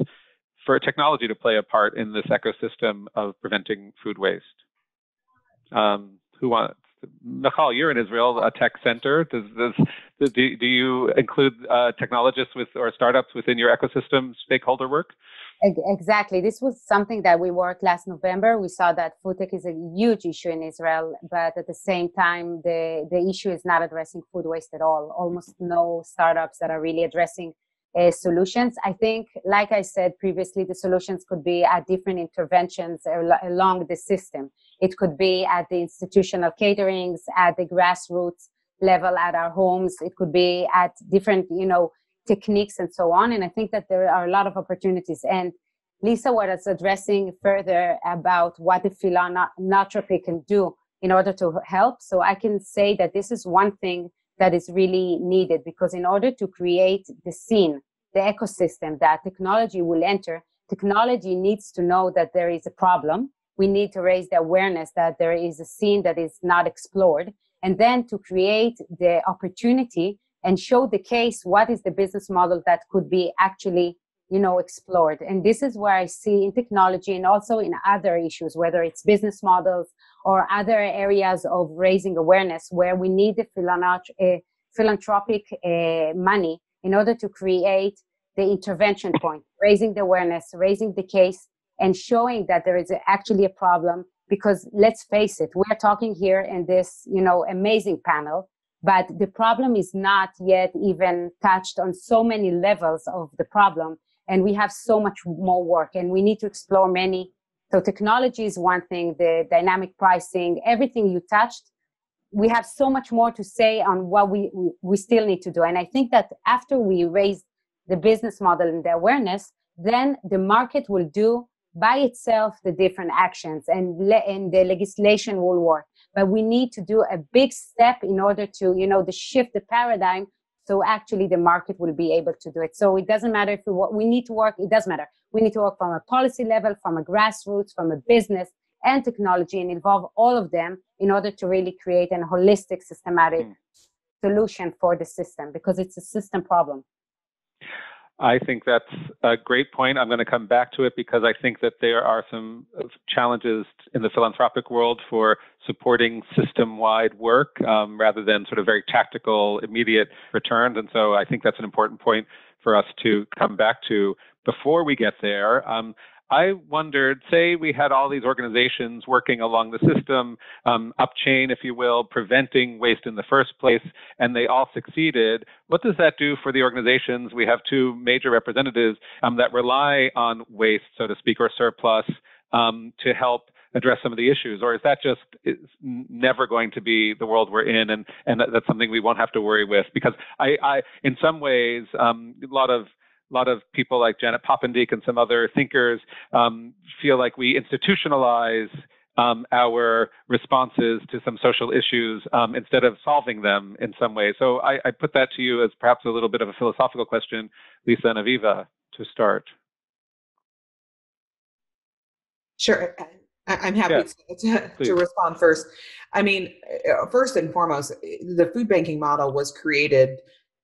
for technology to play a part in this ecosystem of preventing food waste? Um, who wants Michal, you're in Israel, a tech center. Does this, do, do you include uh, technologists with or startups within your ecosystem stakeholder work? Exactly. This was something that we worked last November. We saw that food tech is a huge issue in Israel, but at the same time, the, the issue is not addressing food waste at all. Almost no startups that are really addressing uh, solutions. I think, like I said previously, the solutions could be at different interventions al- along the system. It could be at the institutional caterings, at the grassroots level, at our homes. It could be at different, you know, techniques and so on. And I think that there are a lot of opportunities. And Lisa was addressing further about what the philanthropy can do in order to help. So I can say that this is one thing that is really needed, because in order to create the scene, the ecosystem that technology will enter, technology needs to know that there is a problem. We need to raise the awareness that there is a scene that is not explored. And then to create the opportunity and show the case, what is the business model that could be actually, you know, explored. And this is where I see in technology and also in other issues, whether it's business models or other areas of raising awareness, where we need the philanthropic uh, money in order to create the intervention point, raising the awareness, raising the case, and showing that there is actually a problem. Because let's face it, we're talking here in this, you know, amazing panel, but the problem is not yet even touched on so many levels of the problem. And we have so much more work, and we need to explore many. So technology is one thing, the dynamic pricing, everything you touched. We have so much more to say on what we, we still need to do. And I think that after we raise the business model and the awareness, then the market will do by itself the different actions, and, le- and the legislation will work. But we need to do a big step in order to, you know, the shift the paradigm. So actually the market will be able to do it. So it doesn't matter if we, what we need to work, it doesn't matter. We need to work from a policy level, from a grassroots, from a business and technology, and involve all of them in order to really create a holistic, systematic mm. solution for the system, because it's a system problem. I think that's a great point. I'm going to come back to it, because I think that there are some challenges in the philanthropic world for supporting system-wide work um, rather than sort of very tactical, immediate returns. And so I think that's an important point for us to come back to. Before we get there, um, I wondered, say we had all these organizations working along the system, um, upchain, if you will, preventing waste in the first place, and they all succeeded. What does that do for the organizations? We have two major representatives um, that rely on waste, so to speak, or surplus um, to help address some of the issues, or is that just never going to be the world we're in, and, and that's something we won't have to worry with? Because I, I in some ways, um, a lot of A lot of people like Janet Poppendieck and some other thinkers um, feel like we institutionalize um, our responses to some social issues um, instead of solving them in some way. So I, I put that to you as perhaps a little bit of a philosophical question, Lisa and Aviva, to start. Sure. I'm happy yeah, to, to respond first. I mean, first and foremost, the food banking model was created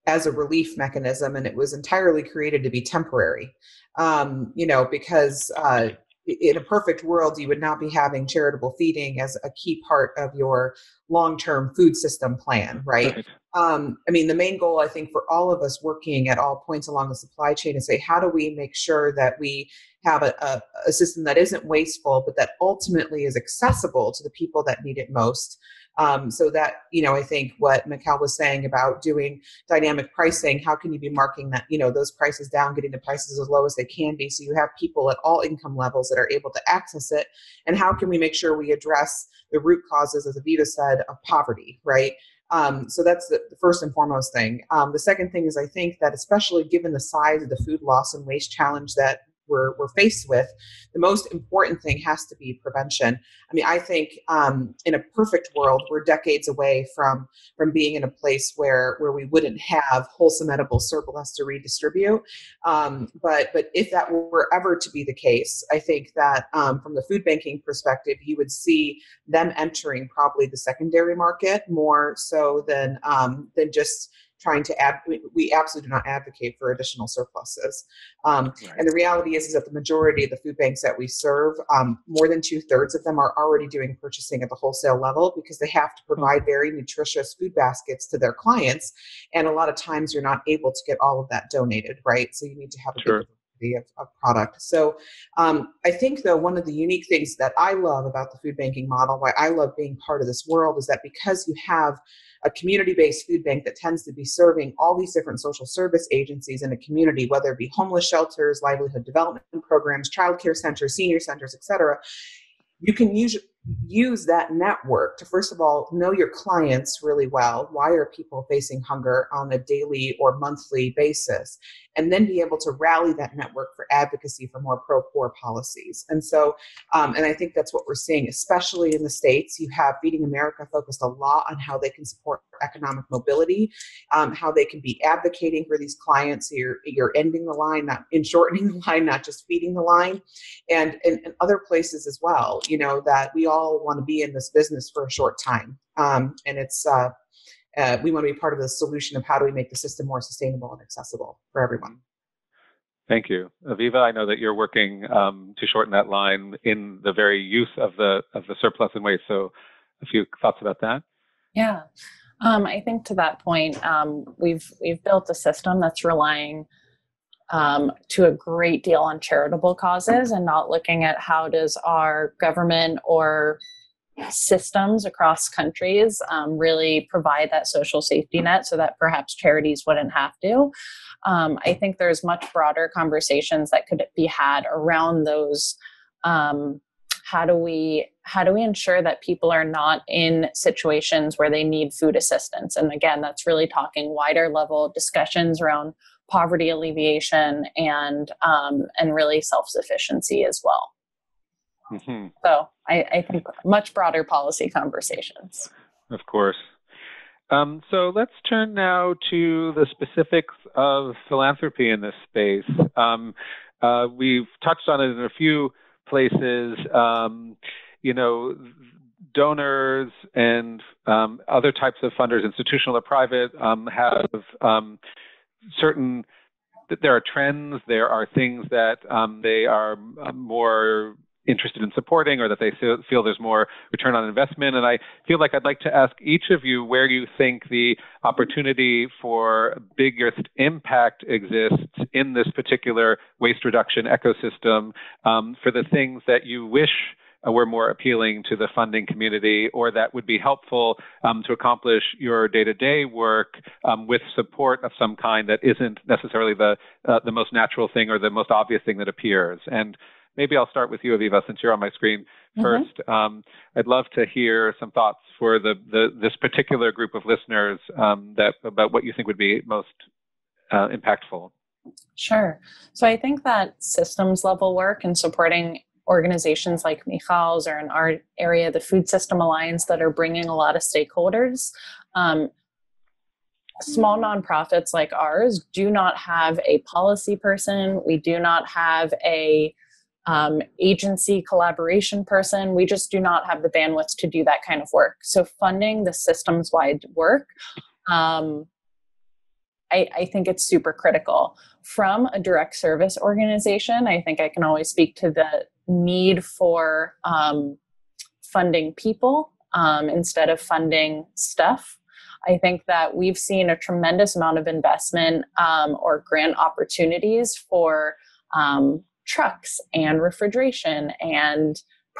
as a relief mechanism, and it was entirely created to be temporary, um, you know, because uh, in a perfect world, you would not be having charitable feeding as a key part of your long-term food system plan, right? right. Um, I mean, the main goal, I think, for all of us working at all points along the supply chain is, say, how do we make sure that we have a, a, a system that isn't wasteful, but that ultimately is accessible to the people that need it most? Um, so that, you know, I think what Michal was saying about doing dynamic pricing, how can you be marking that, you know, those prices down, getting the prices as low as they can be, so you have people at all income levels that are able to access it? And how can we make sure we address the root causes, as Aviva said, of poverty, right? Um, so that's the, the first and foremost thing. Um, the second thing is, I think that especially given the size of the food loss and waste challenge that We're, we're faced with, the most important thing has to be prevention. I mean, I think um, in a perfect world, we're decades away from from being in a place where where we wouldn't have wholesome edible surplus to redistribute. Um, but but if that were ever to be the case, I think that um, from the food banking perspective, you would see them entering probably the secondary market more so than um, than just trying to add, we, we absolutely do not advocate for additional surpluses. Um, right. And the reality is, is that the majority of the food banks that we serve, um, more than two thirds of them are already doing purchasing at the wholesale level because they have to provide very nutritious food baskets to their clients. And a lot of times you're not able to get all of that donated, right? So you need to have a sure. Of, of product. So um, I think, though, one of the unique things that I love about the food banking model, why I love being part of this world, is that because you have a community-based food bank that tends to be serving all these different social service agencies in a community, whether it be homeless shelters, livelihood development programs, childcare centers, senior centers, et cetera, you can use, use that network to, first of all, know your clients really well. Why are people facing hunger on a daily or monthly basis? And then be able to rally that network for advocacy for more pro-poor policies. And so, um, and I think that's what we're seeing, especially in the States. You have Feeding America focused a lot on how they can support economic mobility, um, how they can be advocating for these clients. So you're, you're ending the line, not in shortening the line, not just feeding the line. And in other places as well, you know, that we all want to be in this business for a short time. Um, and it's, uh, Uh, we want to be part of the solution of how do we make the system more sustainable and accessible for everyone. Thank you. Aviva, I know that you're working um, to shorten that line in the very use of the of the surplus and waste. So a few thoughts about that? Yeah, um, I think to that point, um, we've, we've built a system that's relying um, to a great deal on charitable causes and not looking at how does our government or systems across countries um, really provide that social safety net so that perhaps charities wouldn't have to. Um, I think there's much broader conversations that could be had around those. Um, how do we how do we ensure that people are not in situations where they need food assistance? And again, that's really talking wider level discussions around poverty alleviation and um, and really self-sufficiency as well. Mm-hmm. So I, I think much broader policy conversations. Of course. Um, so let's turn now to the specifics of philanthropy in this space. Um, uh, we've touched on it in a few places. Um, you know, donors and um, other types of funders, institutional or private, um, have um, certain, there are trends, there are things that um, they are more interested in supporting or that they feel there's more return on investment. And I feel like I'd like to ask each of you where you think the opportunity for biggest impact exists in this particular waste reduction ecosystem um, for the things that you wish were more appealing to the funding community or that would be helpful um, to accomplish your day-to-day work um, with support of some kind that isn't necessarily the uh, the most natural thing or the most obvious thing that appears. And maybe I'll start with you, Aviva, since you're on my screen first. Mm-hmm. Um, I'd love to hear some thoughts for the, the this particular group of listeners um, that about what you think would be most uh, impactful. Sure. So I think that systems level work and supporting organizations like Michal's or in our area, the Food System Alliance, that are bringing a lot of stakeholders. Um, Small nonprofits like ours do not have a policy person. We do not have a Um, agency collaboration person. We just do not have the bandwidth to do that kind of work. So funding the systems-wide work, um, I, I think it's super critical. From a direct service organization, I think I can always speak to the need for um, funding people um, instead of funding stuff. I think that we've seen a tremendous amount of investment um, or grant opportunities for um, trucks and refrigeration and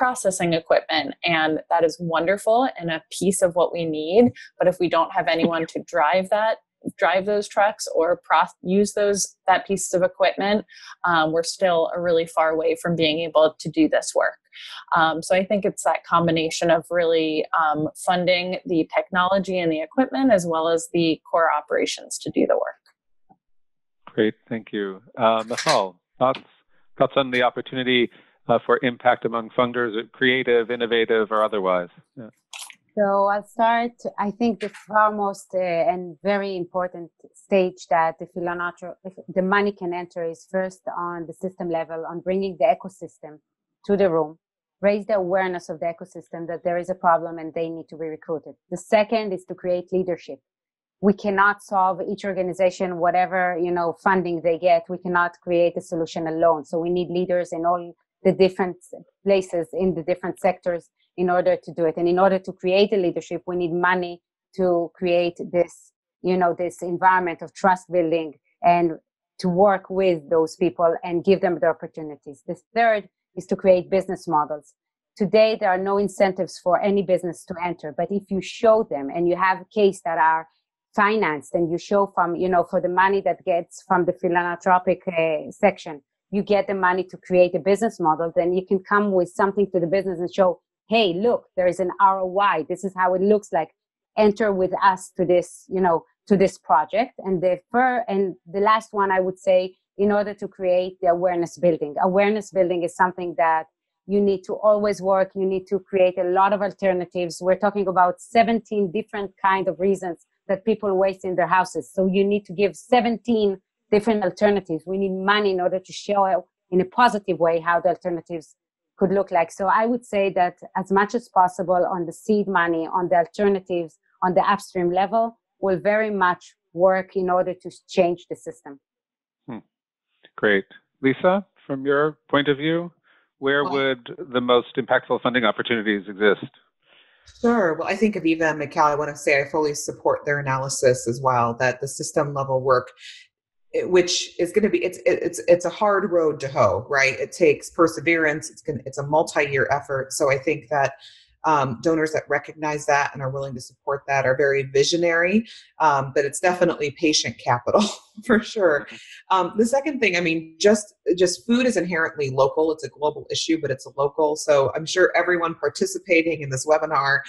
processing equipment. And that is wonderful and a piece of what we need. But if we don't have anyone to drive that, drive those trucks or pro- use those, that piece of equipment, um, we're still a really far away from being able to do this work. Um, so I think it's that combination of really um, funding the technology and the equipment, as well as the core operations to do the work. Great. Thank you. Uh, Michal, thoughts? Thoughts on the opportunity uh, for impact among funders, creative, innovative, or otherwise? Yeah. So I'll start. I think the foremost uh, and very important stage that the philanthropy, the money can enter is first on the system level, on bringing the ecosystem to the room, raise the awareness of the ecosystem that there is a problem and they need to be recruited. The second is to create leadership. we cannot solve each organization, whatever, you know, funding they get, we cannot create a solution alone. So we need leaders in all the different places, in the different sectors, in order to do it. And in order to create a leadership, we need money to create this, you know, this environment of trust building and to work with those people and give them the opportunities. The third is to create business models. Today, there are no incentives for any business to enter, but if you show them and you have cases that are financed and you show from, you know, for the money that gets from the philanthropic uh, section, you get the money to create a business model, then you can come with something to the business and show, hey, look, there is an R O I. This is how it looks like. Enter with us to this, you know, to this project. And the fir- and the last one, I would say, in order to create the awareness building. Awareness building is something that you need to always work. You need to create a lot of alternatives. We're talking about seventeen different kinds of reasons that people waste in their houses. So you need to give seventeen different alternatives. We need money in order to show in a positive way how the alternatives could look like. So I would say that as much as possible on the seed money, on the alternatives, on the upstream level, will very much work in order to change the system. Hmm. Great. Lisa, from your point of view, where well, would the most impactful funding opportunities exist? Sure. Well, I think Aviva and Michal, I want to say I fully support their analysis as well, that the system level work, which is going to be, it's it's it's a hard road to hoe, right? It takes perseverance. It's gonna, it's a multi-year effort. So I think that um, donors that recognize that and are willing to support that are very visionary, um, but it's definitely patient capital for sure. Um, the second thing, I mean, just just food is inherently local. It's a global issue, but it's a local. So I'm sure everyone participating in this webinar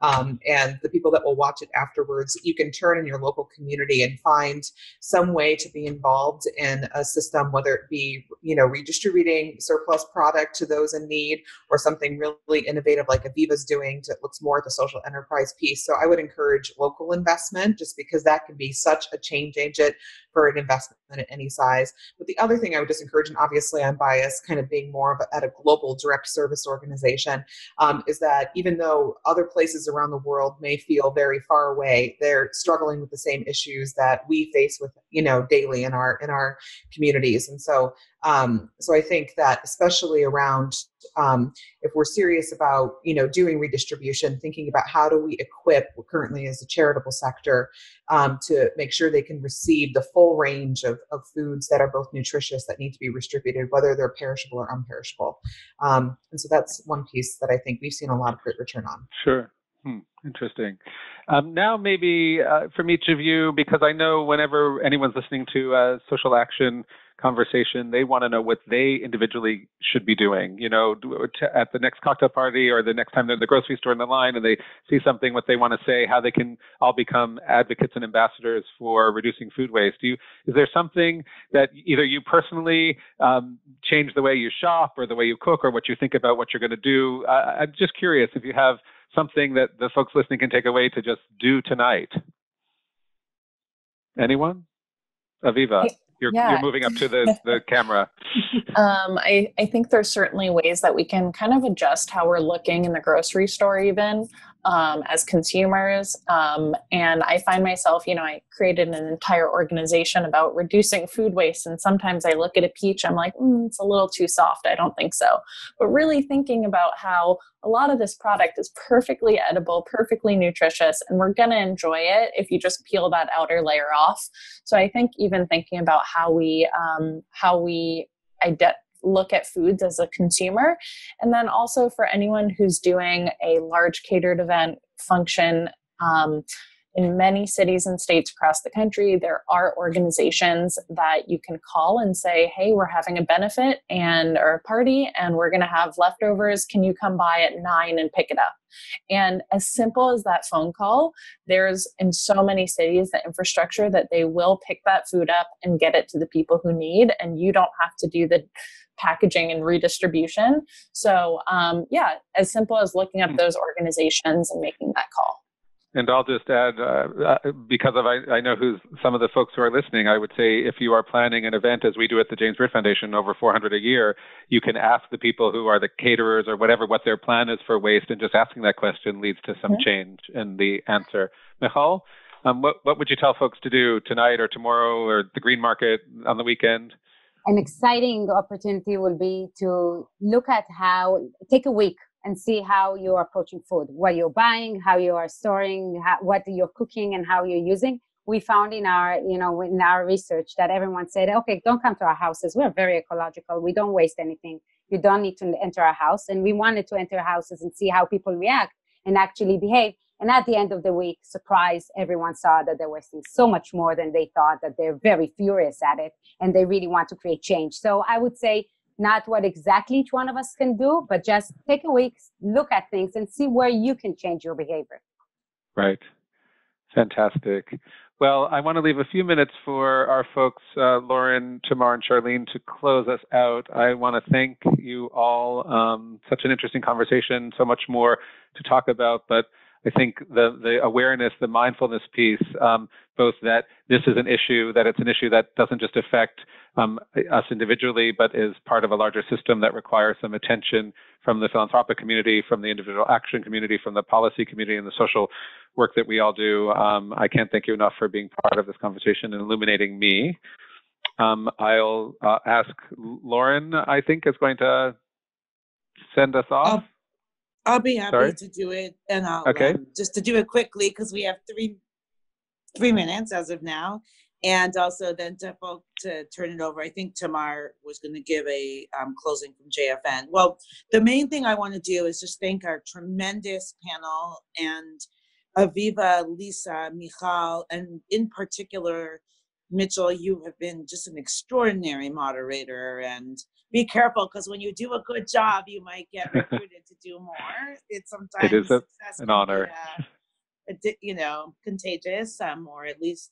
Um, and the people that will watch it afterwards, you can turn in your local community and find some way to be involved in a system, whether it be, you know, redistributing surplus product to those in need or something really innovative like Aviva's doing that looks more at the social enterprise piece. So I would encourage local investment just because that can be such a change agent for an investment at any size. But the other thing I would just encourage, and obviously I'm biased, kind of being more of a, at a global direct service organization, um, is that even though other places around the world may feel very far away, they're struggling with the same issues that we face with, you know, daily in our in our communities. And so, um, so I think that especially around um, if we're serious about, you know, doing redistribution, thinking about how do we equip currently as a charitable sector um, to make sure they can receive the full range of, of foods that are both nutritious that need to be distributed, whether they're perishable or unperishable. Um, and so that's one piece that I think we've seen a lot of great return on. Sure. Hmm, interesting. Um, now, maybe uh, from each of you, because I know whenever anyone's listening to a social action conversation, they want to know what they individually should be doing. You know, at the next cocktail party or the next time they're in the grocery store in the line and they see something, what they want to say, how they can all become advocates and ambassadors for reducing food waste. Do you, is there something that either you personally um, change the way you shop or the way you cook or what you think about what you're going to do? Uh, I'm just curious if you have something that the folks listening can take away to just do tonight. Anyone? Aviva, you're, yeah. you're moving up to the, the camera. Um, I, I think there's certainly ways that we can kind of adjust how we're looking in the grocery store even um, as consumers. Um, and I find myself, you know, I created an entire organization about reducing food waste. And sometimes I look at a peach, I'm like, mm, it's a little too soft. I don't think so. But really thinking about how a lot of this product is perfectly edible, perfectly nutritious, and we're going to enjoy it if you just peel that outer layer off. So I think even thinking about how we um, how we ide- look at foods as a consumer, and then also for anyone who's doing a large catered event function, um, in many cities and states across the country, there are organizations that you can call and say, hey, we're having a benefit and or a party and we're going to have leftovers. Can you come by at nine and pick it up? And as simple as that phone call, there's in so many cities the infrastructure that they will pick that food up and get it to the people who need, and you don't have to do the packaging and redistribution. So um, yeah, as simple as looking up those organizations and making that call. And I'll just add, uh, because of I, I know who's some of the folks who are listening, I would say if you are planning an event, as we do at the James Beard Foundation, over four hundred a year, you can ask the people who are the caterers or whatever what their plan is for waste, and just asking that question leads to some mm-hmm. change in the answer. Michal, Um, what, what would you tell folks to do tonight or tomorrow or the green market on the weekend? An exciting opportunity will be to look at how, take a week and see how you're approaching food, what you're buying, how you are storing, how, what you're cooking and how you're using. We found in our, you know, in our research that everyone said, okay, don't come to our houses. We're very ecological. We don't waste anything. You don't need to enter our house. And we wanted to enter houses and see how people react and actually behave. And at the end of the week, surprise, everyone saw that they're wasting so much more than they thought, that they're very furious at it, and they really want to create change. So I would say not what exactly each one of us can do, but just take a week, look at things, and see where you can change your behavior. Right. Fantastic. Well, I want to leave a few minutes for our folks, uh, Lauren, Tamar, and Charlene, to close us out. I want to thank you all. Um, such an interesting conversation, so much more to talk about, but I think the, the awareness, the mindfulness piece, um, both that this is an issue, that it's an issue that doesn't just affect um, us individually, but is part of a larger system that requires some attention from the philanthropic community, from the individual action community, from the policy community, and the social work that we all do. Um, I can't thank you enough for being part of this conversation and illuminating me. Um, I'll uh, ask Lauren, I think, is going to send us off. Oh. I'll be happy Sorry? to do it, and I'll okay. um, just to do it quickly because we have three three minutes as of now, and also then to folks to turn it over. I think Tamar was going to give a um, closing from J F N. Well, the main thing I want to do is just thank our tremendous panel and Aviva, Lisa, Michal, and in particular, Mitchell. You have been just an extraordinary moderator, and be careful, because when you do a good job, you might get recruited to do more. It's sometimes it is a, an honor, and, uh, you know, contagious, um, or at least.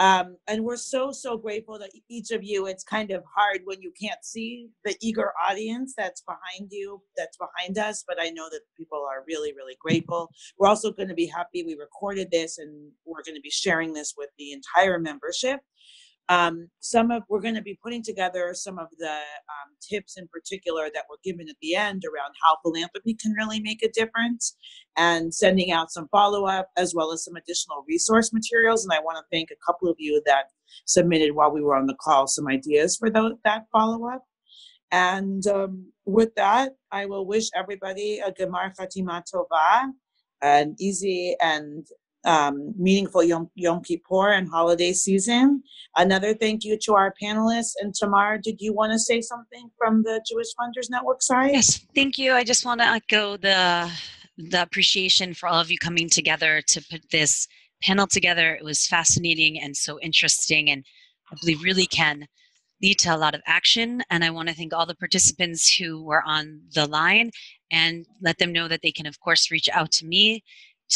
Um, and we're so, so grateful that each of you, it's kind of hard when you can't see the eager audience that's behind you, that's behind us. But I know that people are really, really grateful. We're also going to be happy we recorded this, and we're going to be sharing this with the entire membership. Um, some of we're going to be putting together some of the um, tips in particular that were given at the end around how philanthropy can really make a difference, and sending out some follow-up as well as some additional resource materials. And I want to thank a couple of you that submitted while we were on the call some ideas for those, that follow-up. And um, with that, I will wish everybody a Gemar Chatima Tova, an easy and Um, meaningful Yom, Yom Kippur and holiday season. Another thank you to our panelists. And Tamar, did you want to say something from the Jewish Funders Network side? Yes, thank you. I just want to echo the the appreciation for all of you coming together to put this panel together. It was fascinating and so interesting, and I believe really can lead to a lot of action. And I want to thank all the participants who were on the line, and let them know that they can, of course, reach out to me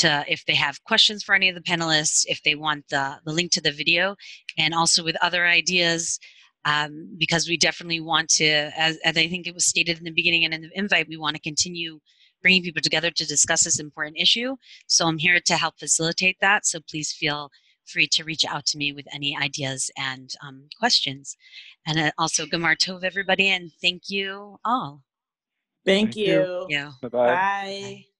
to, if they have questions for any of the panelists, if they want the, the link to the video, and also with other ideas, um, because we definitely want to, as, as I think it was stated in the beginning and in the invite, we want to continue bringing people together to discuss this important issue. So I'm here to help facilitate that. So please feel free to reach out to me with any ideas and um, questions. And also, Gemar Tov, everybody, and thank you all. Thank, thank you. you. Bye-bye. Bye. Bye.